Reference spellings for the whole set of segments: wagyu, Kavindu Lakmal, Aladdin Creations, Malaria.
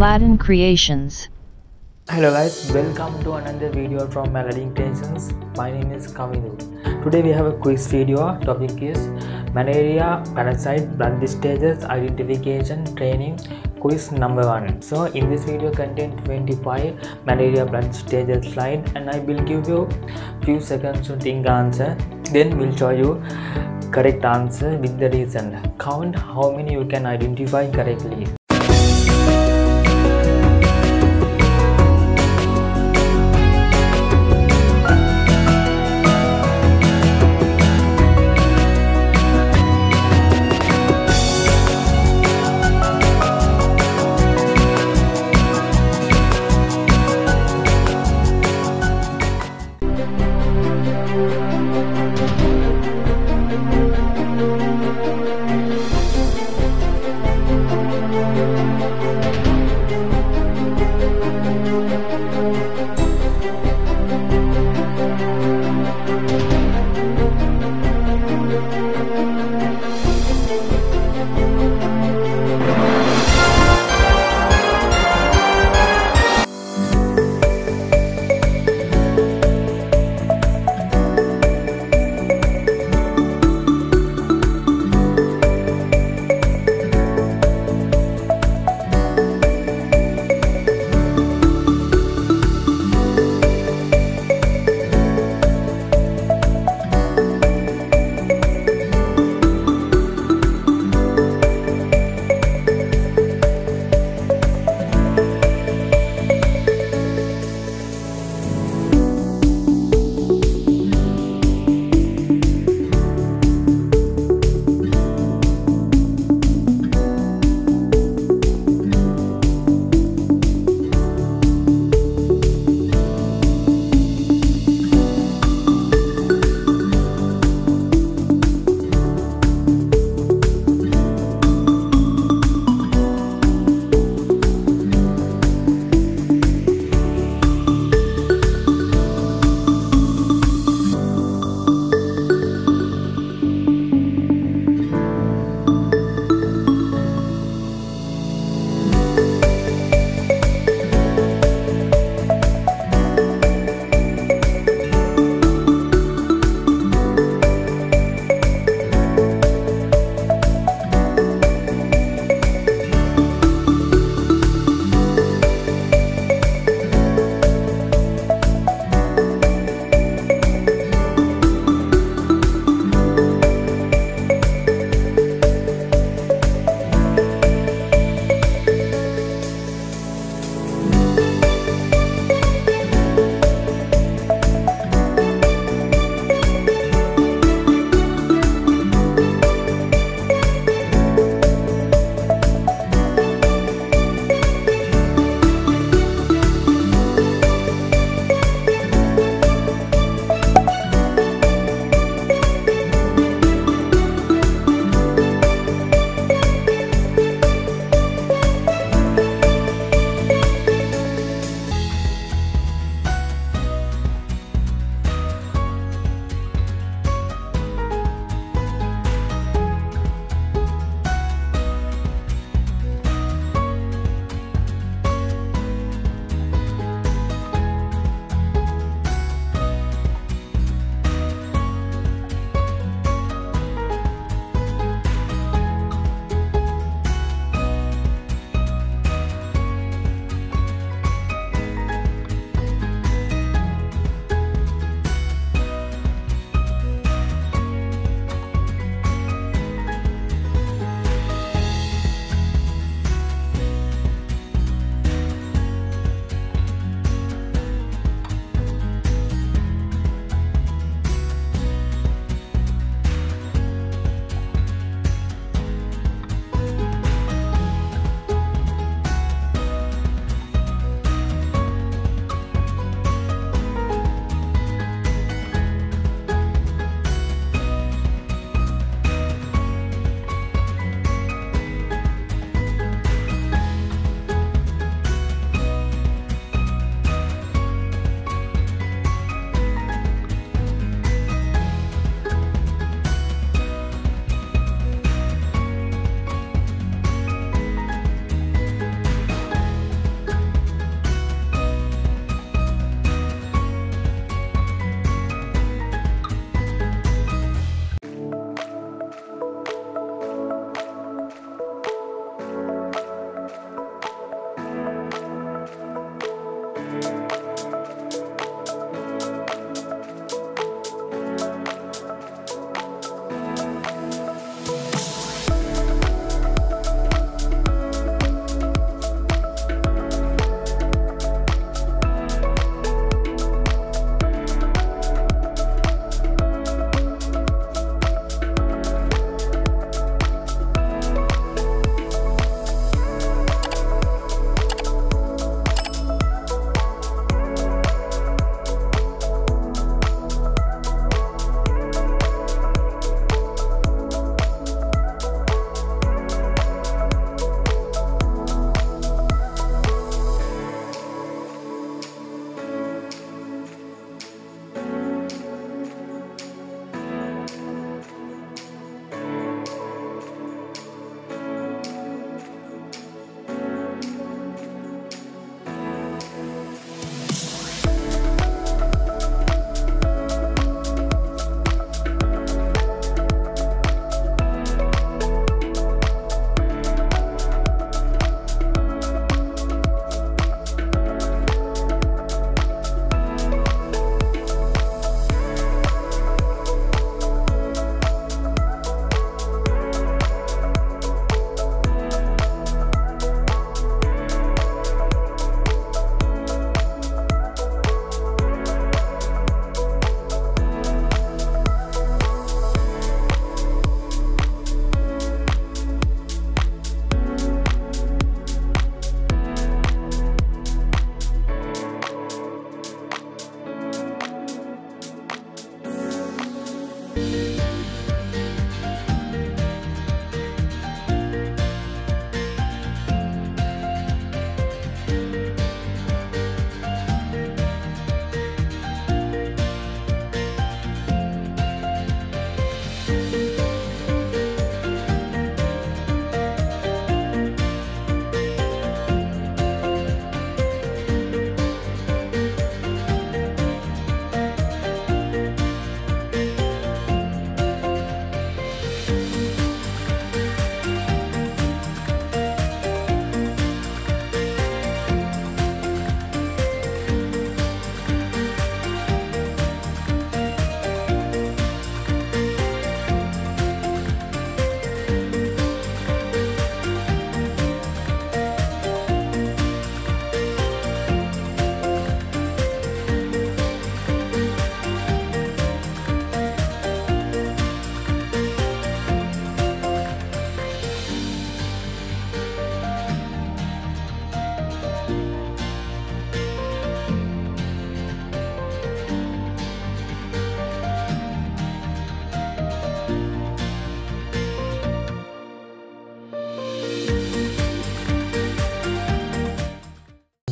Aladdin Creations. Hello guys, welcome to another video from Aladdin Creations. My name is Kavindu. Today we have a quiz video. Topic is malaria parasite blood stages identification training, quiz number 1. So in this video contain 25 malaria blood stages slide, and I will give you few seconds to think answer, then we'll show you correct answer with the reason. Count how many you can identify correctly.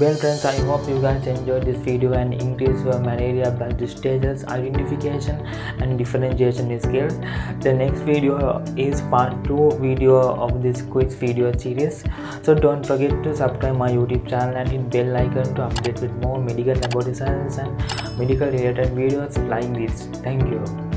Well friends, I hope you guys enjoyed this video and increase your malaria blood stages identification and differentiation skills. The next video is part 2 video of this quiz video series. So don't forget to subscribe my YouTube channel and hit bell icon to update with more medical laboratory science and medical related videos like this. Thank you.